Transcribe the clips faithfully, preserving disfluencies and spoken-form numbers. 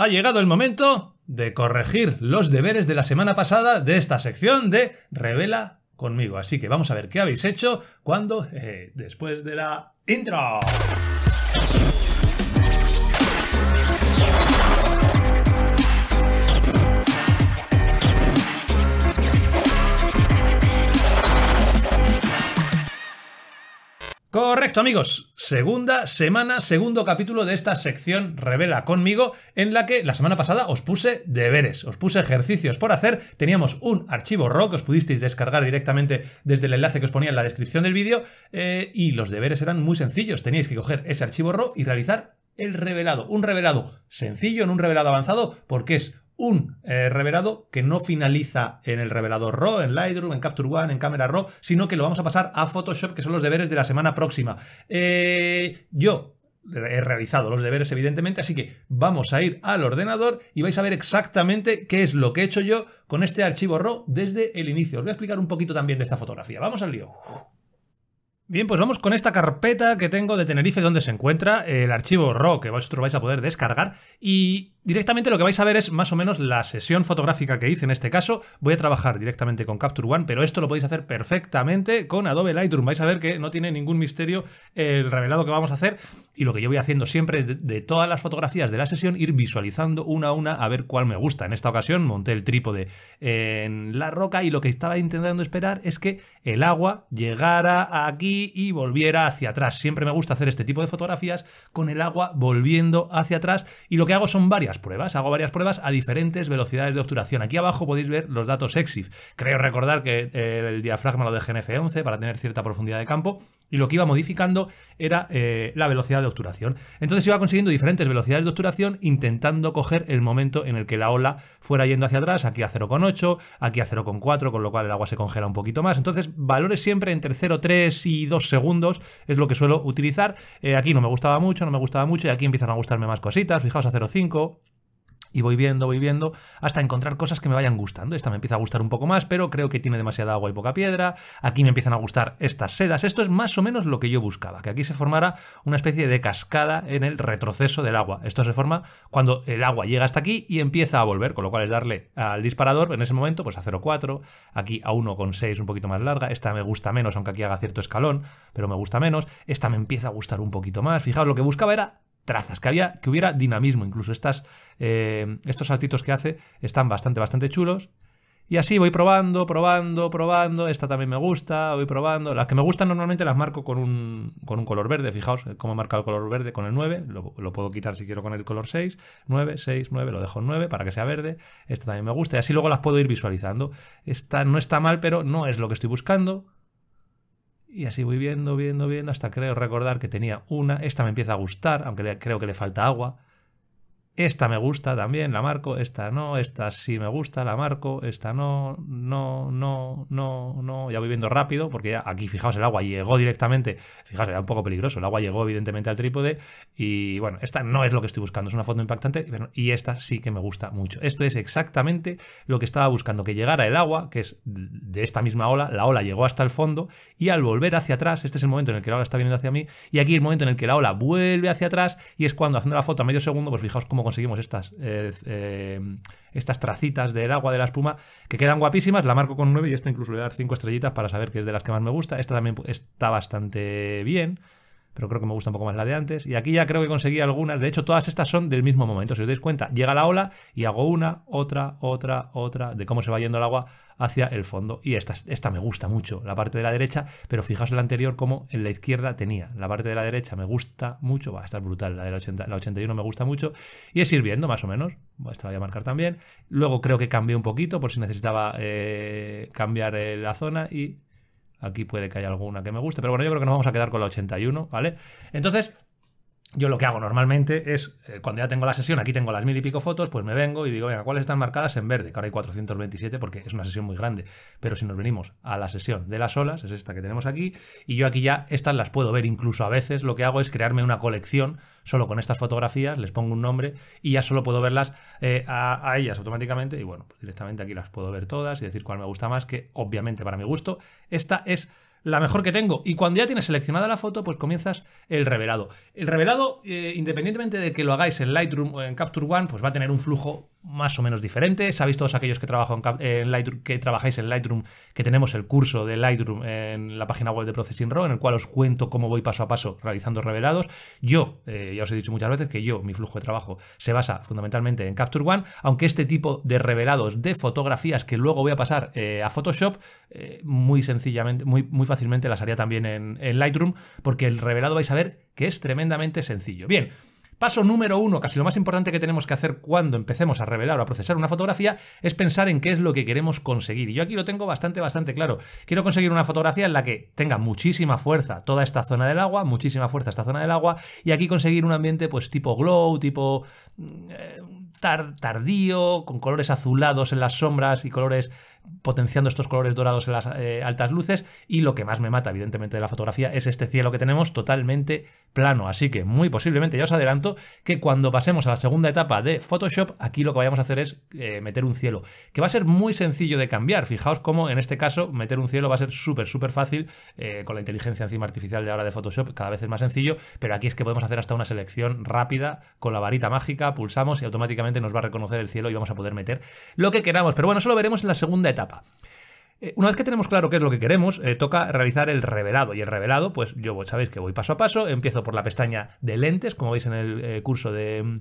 ha llegado el momento de corregir los deberes de la semana pasada de esta sección de Revela Conmigo. Así que vamos a ver qué habéis hecho cuando, eh, después de la intro. Correcto, amigos, segunda semana, segundo capítulo de esta sección Revela Conmigo, en la que la semana pasada os puse deberes, os puse ejercicios por hacer. Teníamos un archivo RAW que os pudisteis descargar directamente desde el enlace que os ponía en la descripción del vídeo, eh, y los deberes eran muy sencillos. Teníais que coger ese archivo RAW y realizar el revelado, un revelado sencillo, en un revelado avanzado, porque es un eh, revelado que no finaliza en el revelador RAW, en Lightroom, en Capture One, en cámara RAW, sino que lo vamos a pasar a Photoshop, que son los deberes de la semana próxima. Eh, yo he realizado los deberes, evidentemente, así que vamos a ir al ordenador y vais a ver exactamente qué es lo que he hecho yo con este archivo RAW desde el inicio. Os voy a explicar un poquito también de esta fotografía. Vamos al lío. Bien, pues vamos con esta carpeta que tengo de Tenerife, donde se encuentra el archivo RAW que vosotros vais a poder descargar, y directamente lo que vais a ver es más o menos la sesión fotográfica que hice en este caso. Voy a trabajar directamente con Capture One, pero esto lo podéis hacer perfectamente con Adobe Lightroom. Vais a ver que no tiene ningún misterio el revelado que vamos a hacer, y lo que yo voy haciendo siempre es de, de todas las fotografías de la sesión ir visualizando una a una a ver cuál me gusta. En esta ocasión monté el trípode en la roca y lo que estaba intentando esperar es que el agua llegara aquí y volviera hacia atrás. Siempre me gusta hacer este tipo de fotografías con el agua volviendo hacia atrás, y lo que hago son varias pruebas, hago varias pruebas a diferentes velocidades de obturación. Aquí abajo podéis ver los datos EXIF. Creo recordar que el diafragma lo dejé en F once para tener cierta profundidad de campo, y lo que iba modificando era eh, la velocidad de obturación. Entonces iba consiguiendo diferentes velocidades de obturación intentando coger el momento en el que la ola fuera yendo hacia atrás, aquí a cero coma ocho, aquí a cero coma cuatro, con lo cual el agua se congela un poquito más. Entonces valores siempre entre cero coma tres y dos segundos es lo que suelo utilizar. Eh, aquí no me gustaba mucho, no me gustaba mucho, y aquí empiezan a gustarme más cositas. Fijaos a cero coma cinco. Y voy viendo, voy viendo, hasta encontrar cosas que me vayan gustando. Esta me empieza a gustar un poco más, pero creo que tiene demasiada agua y poca piedra. Aquí me empiezan a gustar estas sedas. Esto es más o menos lo que yo buscaba, que aquí se formara una especie de cascada en el retroceso del agua. Esto se forma cuando el agua llega hasta aquí y empieza a volver, con lo cual es darle al disparador en ese momento pues a cero coma cuatro, aquí a uno coma seis, un poquito más larga. Esta me gusta menos, aunque aquí haga cierto escalón, pero me gusta menos. Esta me empieza a gustar un poquito más. Fijaos, lo que buscaba era trazas, que había, que hubiera dinamismo. Incluso estas, eh, estos saltitos que hace están bastante, bastante chulos. Y así voy probando, probando, probando. Esta también me gusta, voy probando. Las que me gustan normalmente las marco con un, con un color verde. Fijaos cómo he marcado el color verde con el nueve. Lo, lo puedo quitar si quiero con el color seis, nueve, seis, nueve. Lo dejo en nueve para que sea verde. Esta también me gusta. Y así luego las puedo ir visualizando. Esta no está mal, pero no es lo que estoy buscando. Y así voy viendo, viendo, viendo, hasta creo recordar que tenía una. Esta me empieza a gustar, aunque le, creo que le falta agua. Esta me gusta también, la marco. Esta no, esta sí me gusta, la marco. Esta no, no, no, no, no. Ya voy viendo rápido, porque ya aquí, fijaos, el agua llegó directamente. Fijaos, era un poco peligroso. El agua llegó evidentemente al trípode. Y bueno, esta no es lo que estoy buscando. Es una foto impactante, y esta sí que me gusta mucho. Esto es exactamente lo que estaba buscando, que llegara el agua, que es de esta misma ola. La ola llegó hasta el fondo, y al volver hacia atrás, este es el momento en el que la ola está viniendo hacia mí, y aquí el momento en el que la ola vuelve hacia atrás, y es cuando, haciendo la foto a medio segundo, pues fijaos cómo conseguimos estas, eh, eh, estas tracitas del agua, de la espuma, que quedan guapísimas. La marco con nueve, y esto incluso le voy a dar cinco estrellitas para saber que es de las que más me gusta. Esta también está bastante bien, pero creo que me gusta un poco más la de antes. Y aquí ya creo que conseguí algunas. De hecho, todas estas son del mismo momento. Si os dais cuenta, llega la ola y hago una, otra, otra, otra, de cómo se va yendo el agua hacia el fondo. Y esta, esta me gusta mucho, la parte de la derecha, pero fijaos la anterior como en la izquierda tenía. La parte de la derecha me gusta mucho, va a estar brutal. La de la, ochenta, la ochenta y uno me gusta mucho, y es ir viendo más o menos. Esta la voy a marcar también. Luego creo que cambié un poquito por si necesitaba eh, cambiar eh, la zona, y aquí puede que haya alguna que me guste, pero bueno, yo creo que nos vamos a quedar con la ochenta y uno, ¿vale? Entonces, yo lo que hago normalmente es, eh, cuando ya tengo la sesión, aquí tengo las mil y pico fotos, pues me vengo y digo, venga, ¿cuáles están marcadas en verde? Que ahora hay cuatrocientas veintisiete porque es una sesión muy grande. Pero si nos venimos a la sesión de las olas, es esta que tenemos aquí, y yo aquí ya estas las puedo ver. Incluso a veces lo que hago es crearme una colección solo con estas fotografías, les pongo un nombre y ya solo puedo verlas eh, a, a ellas automáticamente. Y bueno, pues directamente aquí las puedo ver todas y decir cuál me gusta más, que obviamente para mi gusto esta es la mejor que tengo. Y cuando ya tienes seleccionada la foto, pues comienzas el revelado. El revelado, eh, independientemente de que lo hagáis en Lightroom o en Capture One, pues va a tener un flujo más o menos diferente. Sabéis todos aquellos que, trabajo en, en Lightroom, que trabajáis en Lightroom, que tenemos el curso de Lightroom en la página web de Processing Raw, en el cual os cuento cómo voy paso a paso realizando revelados. Yo, eh, ya os he dicho muchas veces que yo, mi flujo de trabajo se basa fundamentalmente en Capture One, aunque este tipo de revelados de fotografías que luego voy a pasar eh, a Photoshop, eh, muy sencillamente, muy, muy fácilmente las haría también en, en Lightroom, porque el revelado vais a ver que es tremendamente sencillo. Bien. Paso número uno, casi lo más importante que tenemos que hacer cuando empecemos a revelar o a procesar una fotografía, es pensar en qué es lo que queremos conseguir. Y yo aquí lo tengo bastante, bastante claro. Quiero conseguir una fotografía en la que tenga muchísima fuerza toda esta zona del agua, muchísima fuerza esta zona del agua, y aquí conseguir un ambiente pues tipo glow, tipo eh, tar, tardío, con colores azulados en las sombras y colores potenciando estos colores dorados en las eh, altas luces. Y lo que más me mata, evidentemente, de la fotografía es este cielo que tenemos totalmente plano. Así que muy posiblemente, ya os adelanto, que cuando pasemos a la segunda etapa de Photoshop, aquí lo que vayamos a hacer es eh, meter un cielo, que va a ser muy sencillo de cambiar. Fijaos cómo en este caso meter un cielo va a ser súper, súper fácil, eh, con la inteligencia encima artificial de ahora de Photoshop cada vez es más sencillo, pero aquí es que podemos hacer hasta una selección rápida con la varita mágica, pulsamos y automáticamente nos va a reconocer el cielo y vamos a poder meter lo que queramos, pero bueno, eso lo veremos en la segunda etapa. Una vez que tenemos claro qué es lo que queremos, eh, toca realizar el revelado. Y el revelado, pues yo sabéis que voy paso a paso. Empiezo por la pestaña de lentes, como veis en el eh, curso de...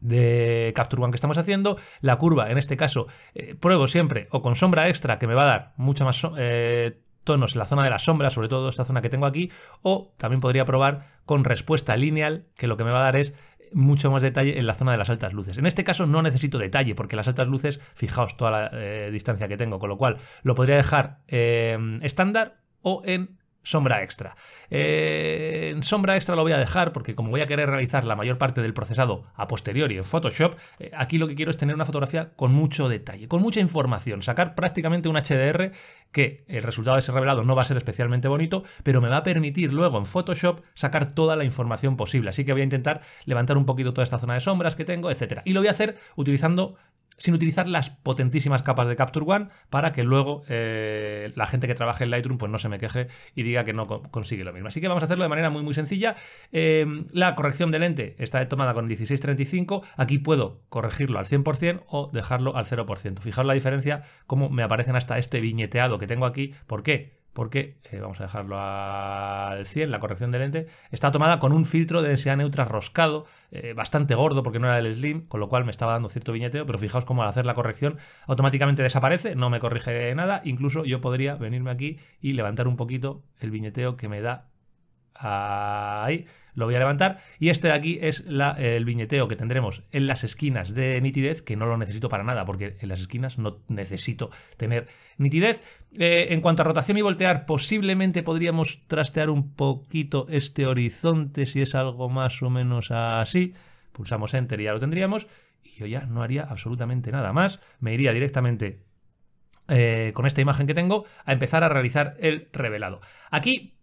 de Capture One que estamos haciendo. La curva, en este caso, eh, pruebo siempre o con sombra extra, que me va a dar mucho más eh, tonos en la zona de la sombra, sobre todo esta zona que tengo aquí, o también podría probar con respuesta lineal, que lo que me va a dar es mucho más detalle en la zona de las altas luces. En este caso no necesito detalle, porque las altas luces, fijaos toda la eh, distancia que tengo, con lo cual lo podría dejar eh, estándar o en sombra extra. Eh, en sombra extra lo voy a dejar porque, como voy a querer realizar la mayor parte del procesado a posteriori en Photoshop, eh, aquí lo que quiero es tener una fotografía con mucho detalle, con mucha información, sacar prácticamente un H D R, que el resultado de ese revelado no va a ser especialmente bonito, pero me va a permitir luego en Photoshop sacar toda la información posible. Así que voy a intentar levantar un poquito toda esta zona de sombras que tengo, etcétera. Y lo voy a hacer utilizando... sin utilizar las potentísimas capas de Capture One, para que luego eh, la gente que trabaje en Lightroom pues no se me queje y diga que no consigue lo mismo. Así que vamos a hacerlo de manera muy muy sencilla. Eh, la corrección de lente está tomada con dieciséis treinta y cinco, aquí puedo corregirlo al cien por cien o dejarlo al cero por ciento. Fijaos la diferencia, cómo me aparecen hasta este viñeteado que tengo aquí. ¿Por qué? Porque, eh, vamos a dejarlo al cien, la corrección de lente, está tomada con un filtro de densidad neutra roscado, eh, bastante gordo porque no era el slim, con lo cual me estaba dando cierto viñeteo, pero fijaos cómo al hacer la corrección automáticamente desaparece, no me corrige nada. Incluso yo podría venirme aquí y levantar un poquito el viñeteo que me da ahí. Lo voy a levantar, y este de aquí es la, el viñeteo que tendremos en las esquinas de nitidez, que no lo necesito para nada, porque en las esquinas no necesito tener nitidez. Eh, en cuanto a rotación y voltear, posiblemente podríamos trastear un poquito este horizonte, si es algo más o menos así. Pulsamos Enter y ya lo tendríamos, y yo ya no haría absolutamente nada más. Me iría directamente eh, con esta imagen que tengo a empezar a realizar el revelado. Aquí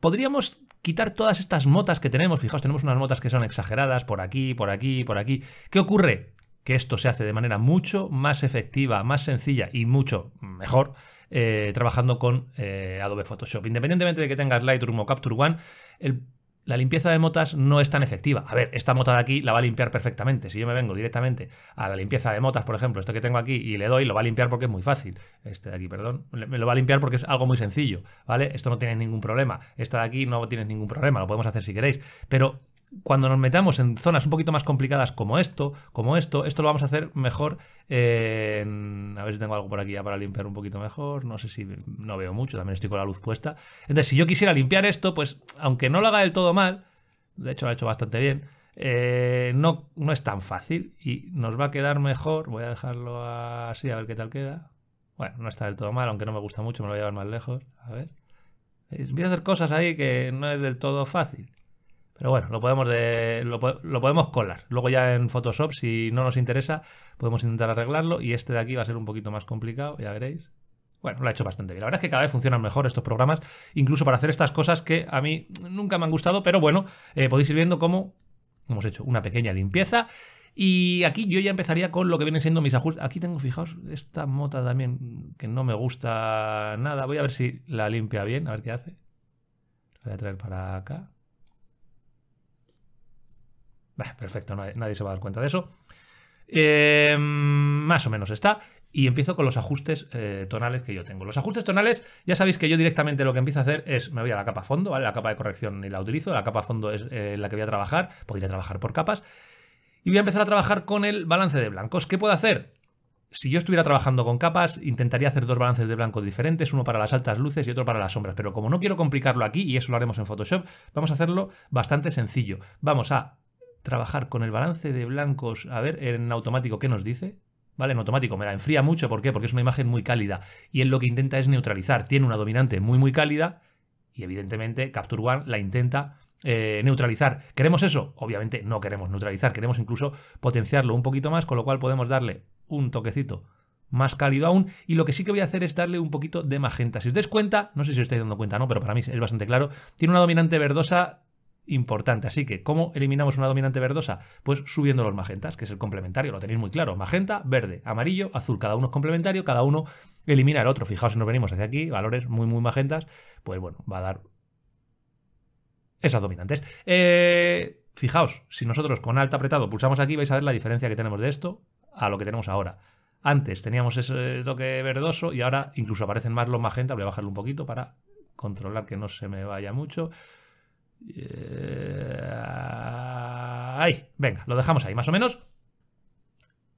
podríamos quitar todas estas motas que tenemos. Fijaos, tenemos unas motas que son exageradas, por aquí, por aquí, por aquí. ¿Qué ocurre? Que esto se hace de manera mucho más efectiva, más sencilla y mucho mejor eh, trabajando con eh, Adobe Photoshop. Independientemente de que tengas Lightroom o Capture One, el La limpieza de motas no es tan efectiva. A ver, esta mota de aquí la va a limpiar perfectamente. Si yo me vengo directamente a la limpieza de motas, por ejemplo, esto que tengo aquí, y le doy, lo va a limpiar porque es muy fácil. Este de aquí, perdón, me lo va a limpiar porque es algo muy sencillo, ¿vale? Esto no tiene ningún problema. Esta de aquí no tiene ningún problema, lo podemos hacer si queréis. Pero cuando nos metamos en zonas un poquito más complicadas como esto, como esto, esto lo vamos a hacer mejor en... A ver si tengo algo por aquí ya para limpiar un poquito mejor. No sé si... no veo mucho, también estoy con la luz puesta. Entonces, si yo quisiera limpiar esto, pues aunque no lo haga del todo mal, mal, de hecho lo ha hecho bastante bien, eh, no, no es tan fácil y nos va a quedar mejor. Voy a dejarlo así a ver qué tal queda. Bueno, no está del todo mal, aunque no me gusta mucho, me lo voy a llevar más lejos. A ver, voy a hacer cosas ahí que no es del todo fácil, pero bueno, lo podemos, de, lo, lo podemos colar. Luego ya en Photoshop, si no nos interesa, podemos intentar arreglarlo, y este de aquí va a ser un poquito más complicado, ya veréis. Bueno, lo ha hecho bastante bien. La verdad es que cada vez funcionan mejor estos programas, incluso para hacer estas cosas que a mí nunca me han gustado, pero bueno, eh, podéis ir viendo cómo hemos hecho una pequeña limpieza. Y aquí yo ya empezaría con lo que vienen siendo mis ajustes. Aquí tengo, fijaos, esta mota también que no me gusta nada. Voy a ver si la limpia bien, a ver qué hace. La voy a traer para acá. Bah, perfecto, nadie, nadie se va a dar cuenta de eso. Eh, más o menos está. Y empiezo con los ajustes eh, tonales que yo tengo. Los ajustes tonales, ya sabéis que yo directamente lo que empiezo a hacer es, me voy a la capa fondo, ¿vale? La capa de corrección ni la utilizo, la capa fondo es eh, la que voy a trabajar, podría trabajar por capas. Y voy a empezar a trabajar con el balance de blancos. ¿Qué puedo hacer? Si yo estuviera trabajando con capas, intentaría hacer dos balances de blancos diferentes, uno para las altas luces y otro para las sombras. Pero como no quiero complicarlo aquí, y eso lo haremos en Photoshop, vamos a hacerlo bastante sencillo. Vamos a trabajar con el balance de blancos, a ver, en automático, ¿qué nos dice? ¿Vale? En automático me la enfría mucho. ¿Por qué? Porque es una imagen muy cálida y él lo que intenta es neutralizar. Tiene una dominante muy muy cálida y evidentemente Capture One la intenta eh, neutralizar. ¿Queremos eso? Obviamente no queremos neutralizar, queremos incluso potenciarlo un poquito más, con lo cual podemos darle un toquecito más cálido aún. Y lo que sí que voy a hacer es darle un poquito de magenta. Si os dais cuenta, no sé si os estáis dando cuenta, no, pero para mí es bastante claro, tiene una dominante verdosa importante. Así que, ¿cómo eliminamos una dominante verdosa? Pues subiendo los magentas, que es el complementario, lo tenéis muy claro. Magenta, verde, amarillo, azul, cada uno es complementario, cada uno elimina el otro. Fijaos si nos venimos hacia aquí, valores muy muy magentas, pues bueno, va a dar esas dominantes. Eh, fijaos, si nosotros con alt apretado pulsamos aquí, vais a ver la diferencia que tenemos de esto a lo que tenemos ahora. Antes teníamos ese toque verdoso y ahora incluso aparecen más los magentas. Voy a bajarlo un poquito para controlar que no se me vaya mucho. Ahí, venga, lo dejamos ahí más o menos.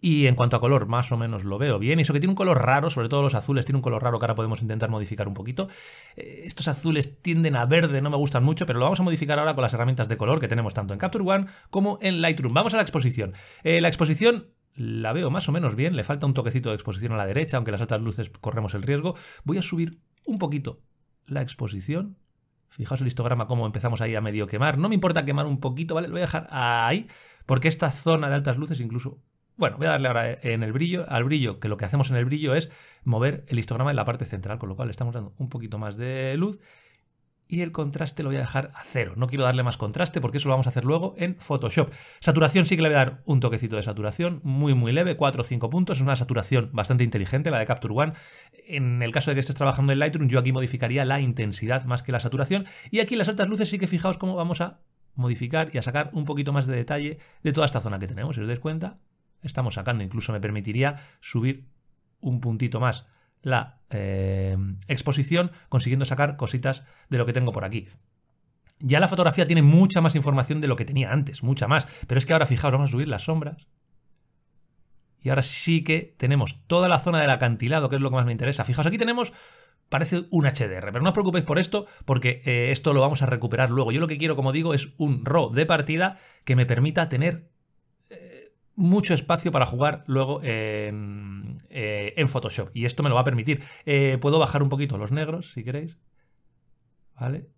Y en cuanto a color, más o menos lo veo bien. Y eso que tiene un color raro, sobre todo los azules, tiene un color raro que ahora podemos intentar modificar un poquito. Eh, estos azules tienden a verde, no me gustan mucho, pero lo vamos a modificar ahora con las herramientas de color que tenemos tanto en Capture One como en Lightroom. Vamos a la exposición. Eh, la exposición la veo más o menos bien, le falta un toquecito de exposición a la derecha, aunque las altas luces corremos el riesgo. Voy a subir un poquito la exposición. Fijaos el histograma, cómo empezamos ahí a medio quemar. No me importa quemar un poquito, ¿vale? Lo voy a dejar ahí, porque esta zona de altas luces incluso... Bueno, voy a darle ahora en el brillo, al brillo, que lo que hacemos en el brillo es mover el histograma en la parte central, con lo cual le estamos dando un poquito más de luz. Y el contraste lo voy a dejar a cero. No quiero darle más contraste porque eso lo vamos a hacer luego en Photoshop. Saturación sí que le voy a dar un toquecito de saturación, muy muy leve, cuatro o cinco puntos. Es una saturación bastante inteligente la de Capture One. En el caso de que estés trabajando en Lightroom, yo aquí modificaría la intensidad más que la saturación. Y aquí en las altas luces sí que fijaos cómo vamos a modificar y a sacar un poquito más de detalle de toda esta zona que tenemos. Si os dais cuenta, estamos sacando. Incluso me permitiría subir un puntito más la eh, exposición, consiguiendo sacar cositas de lo que tengo por aquí. Ya la fotografía tiene mucha más información de lo que tenía antes, mucha más, pero es que ahora fijaos, vamos a subir las sombras y ahora sí que tenemos toda la zona del acantilado, que es lo que más me interesa. Fijaos, aquí tenemos, parece un H D R, pero no os preocupéis por esto porque eh, esto lo vamos a recuperar luego. Yo lo que quiero, como digo, es un RAW de partida que me permita tener mucho espacio para jugar luego en, eh, en Photoshop, y esto me lo va a permitir. Eh, puedo bajar un poquito los negros si queréis, ¿vale?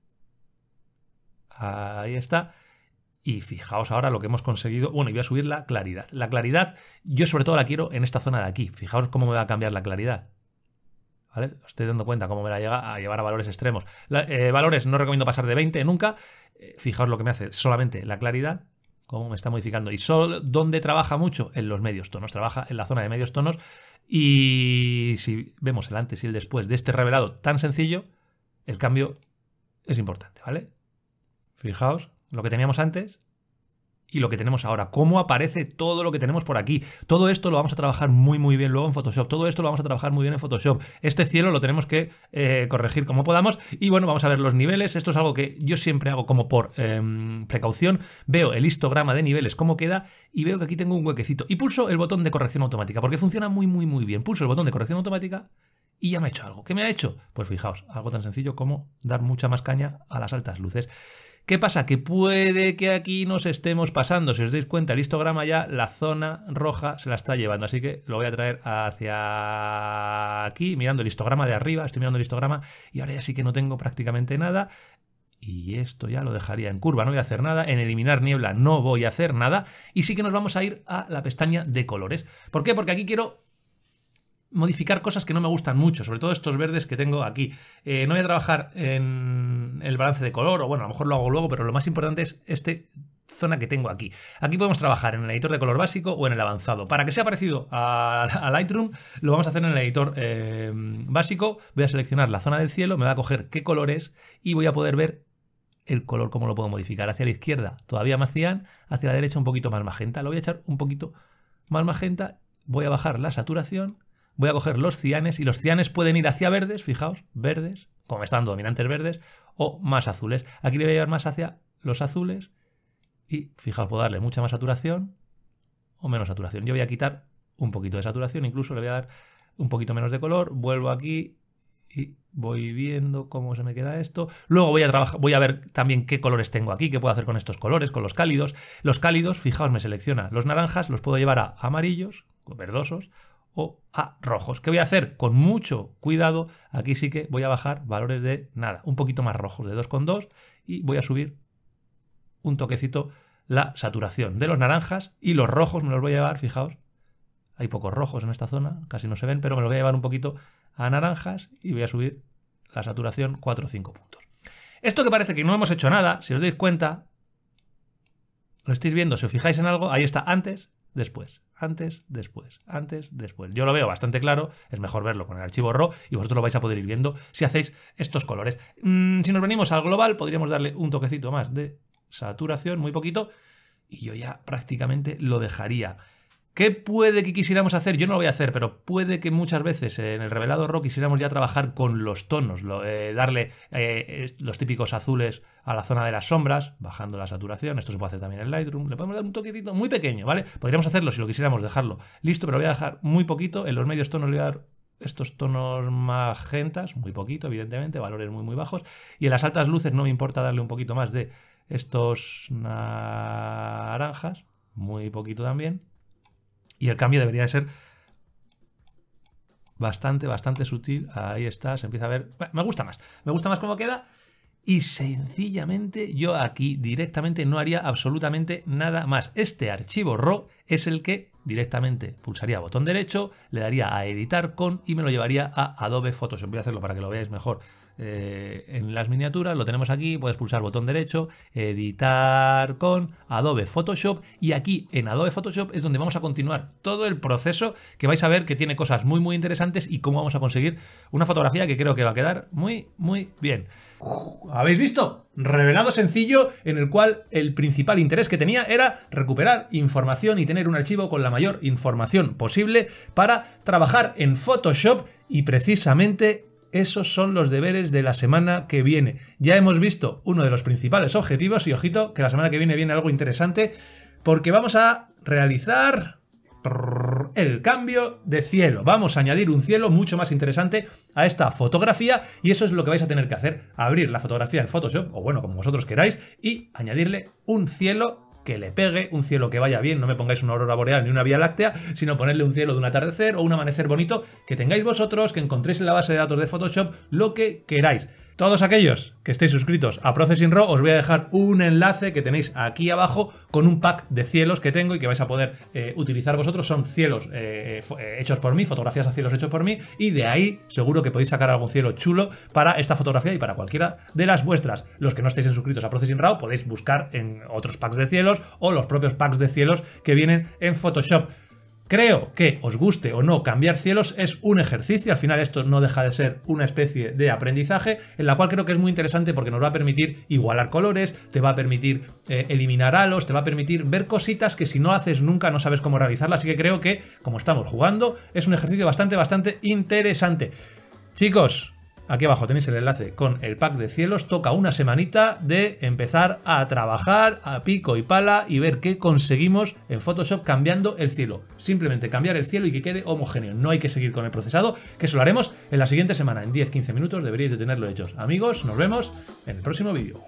Ahí está. Y fijaos ahora lo que hemos conseguido. Bueno, y voy a subir la claridad. La claridad yo sobre todo la quiero en esta zona de aquí. Fijaos cómo me va a cambiar la claridad, ¿vale? Os estoy dando cuenta cómo me la llega a llevar a valores extremos. La, eh, valores no recomiendo pasar de veinte nunca. Eh, fijaos lo que me hace solamente la claridad, cómo me está modificando. Y solo donde trabaja mucho, en los medios tonos, trabaja en la zona de medios tonos. Y si vemos el antes y el después de este revelado tan sencillo, el cambio es importante, ¿vale? Fijaos lo que teníamos antes y lo que tenemos ahora, cómo aparece todo lo que tenemos por aquí. Todo esto lo vamos a trabajar muy muy bien luego en Photoshop, todo esto lo vamos a trabajar muy bien en Photoshop. Este cielo lo tenemos que eh, corregir como podamos. Y bueno, vamos a ver los niveles. Esto es algo que yo siempre hago como por eh, precaución. Veo el histograma de niveles, cómo queda, y veo que aquí tengo un huequecito, y pulso el botón de corrección automática, porque funciona muy muy muy bien. Pulso el botón de corrección automática y ya me ha hecho algo. ¿Qué me ha hecho? Pues fijaos, algo tan sencillo como dar mucha más caña a las altas luces. ¿Qué pasa? Que puede que aquí nos estemos pasando. Si os dais cuenta, el histograma ya la zona roja se la está llevando, así que lo voy a traer hacia aquí, mirando el histograma de arriba. Estoy mirando el histograma y ahora ya sí que no tengo prácticamente nada. Y esto ya lo dejaría en curva, no voy a hacer nada. En eliminar niebla no voy a hacer nada. Y sí que nos vamos a ir a la pestaña de colores. ¿Por qué? Porque aquí quiero modificar cosas que no me gustan mucho, sobre todo estos verdes que tengo aquí. Eh, no voy a trabajar en el balance de color, o bueno, a lo mejor lo hago luego, pero lo más importante es este zona que tengo aquí. Aquí podemos trabajar en el editor de color básico o en el avanzado. Para que sea parecido a, a Lightroom, lo vamos a hacer en el editor eh, básico. Voy a seleccionar la zona del cielo, me va a coger qué color es y voy a poder ver el color, cómo lo puedo modificar. Hacia la izquierda todavía más cian, hacia la derecha un poquito más magenta. Lo voy a echar un poquito más magenta, voy a bajar la saturación, voy a coger los cianes y los cianes pueden ir hacia verdes, fijaos, verdes, como me están dando dominantes verdes, o más azules. Aquí le voy a llevar más hacia los azules y fijaos, puedo darle mucha más saturación o menos saturación. Yo voy a quitar un poquito de saturación, incluso le voy a dar un poquito menos de color, vuelvo aquí y voy viendo cómo se me queda esto. Luego voy a trabajar, voy a ver también qué colores tengo aquí, qué puedo hacer con estos colores, con los cálidos. Los cálidos, fijaos, me selecciona los naranjas, los puedo llevar a amarillos, verdosos, o a rojos. ¿Qué voy a hacer? Con mucho cuidado, aquí sí que voy a bajar valores de nada, un poquito más rojos, de dos coma dos, y voy a subir un toquecito la saturación de los naranjas y los rojos me los voy a llevar, fijaos, hay pocos rojos en esta zona, casi no se ven, pero me los voy a llevar un poquito a naranjas y voy a subir la saturación cuatro o cinco puntos. Esto que parece que no hemos hecho nada, si os dais cuenta, lo estáis viendo, si os fijáis en algo, ahí está antes, después, antes, después, antes, después. Yo lo veo bastante claro, es mejor verlo con el archivo RAW y vosotros lo vais a poder ir viendo si hacéis estos colores. Mm, si nos venimos al global, podríamos darle un toquecito más de saturación, muy poquito, y yo ya prácticamente lo dejaría. ¿Qué puede que quisiéramos hacer? Yo no lo voy a hacer, pero puede que muchas veces en el revelado RAW quisiéramos ya trabajar con los tonos, lo, eh, darle eh, los típicos azules a la zona de las sombras, bajando la saturación. Esto se puede hacer también en Lightroom. Le podemos dar un toquecito muy pequeño, ¿vale? Podríamos hacerlo si lo quisiéramos dejarlo listo, pero lo voy a dejar muy poquito. En los medios tonos le voy a dar estos tonos magentas, muy poquito, evidentemente, valores muy, muy bajos. Y en las altas luces no me importa darle un poquito más de estos naranjas, muy poquito también. Y el cambio debería de ser bastante, bastante sutil. Ahí está, se empieza a ver. Bueno, me gusta más. Me gusta más cómo queda. Y sencillamente yo aquí directamente no haría absolutamente nada más. Este archivo RAW es el que directamente pulsaría botón derecho, le daría a editar con y me lo llevaría a Adobe Photoshop. Voy a hacerlo para que lo veáis mejor. Eh, en las miniaturas lo tenemos aquí, puedes pulsar botón derecho, editar con Adobe Photoshop, y aquí en Adobe Photoshop es donde vamos a continuar todo el proceso, que vais a ver que tiene cosas muy muy interesantes y cómo vamos a conseguir una fotografía que creo que va a quedar muy muy bien. Uf, ¿habéis visto? Revelado sencillo en el cual el principal interés que tenía era recuperar información y tener un archivo con la mayor información posible para trabajar en Photoshop, y precisamente esos son los deberes de la semana que viene. Ya hemos visto uno de los principales objetivos y ojito que la semana que viene viene algo interesante porque vamos a realizar el cambio de cielo. Vamos a añadir un cielo mucho más interesante a esta fotografía y eso es lo que vais a tener que hacer. Abrir la fotografía en Photoshop o bueno, como vosotros queráis y añadirle un cielo que le pegue, un cielo que vaya bien, no me pongáis una aurora boreal ni una vía láctea, sino ponerle un cielo de un atardecer o un amanecer bonito que tengáis vosotros, que encontréis en la base de datos de Photoshop, lo que queráis. Todos aquellos que estéis suscritos a Processing Raw, os voy a dejar un enlace que tenéis aquí abajo con un pack de cielos que tengo y que vais a poder eh, utilizar vosotros. Son cielos eh, hechos por mí, fotografías a cielos hechos por mí, y de ahí seguro que podéis sacar algún cielo chulo para esta fotografía y para cualquiera de las vuestras. Los que no estéis suscritos a Processing Raw podéis buscar en otros packs de cielos o los propios packs de cielos que vienen en Photoshop. Creo que os guste o no cambiar cielos es un ejercicio, al final esto no deja de ser una especie de aprendizaje en la cual creo que es muy interesante porque nos va a permitir igualar colores, te va a permitir eh, eliminar halos, te va a permitir ver cositas que si no haces nunca no sabes cómo realizarlas, así que creo que como estamos jugando es un ejercicio bastante bastante interesante. Chicos, aquí abajo tenéis el enlace con el pack de cielos, toca una semanita de empezar a trabajar a pico y pala y ver qué conseguimos en Photoshop cambiando el cielo. Simplemente cambiar el cielo y que quede homogéneo, no hay que seguir con el procesado, que eso lo haremos en la siguiente semana, en diez a quince minutos deberíais de tenerlo hechos. Amigos, nos vemos en el próximo vídeo.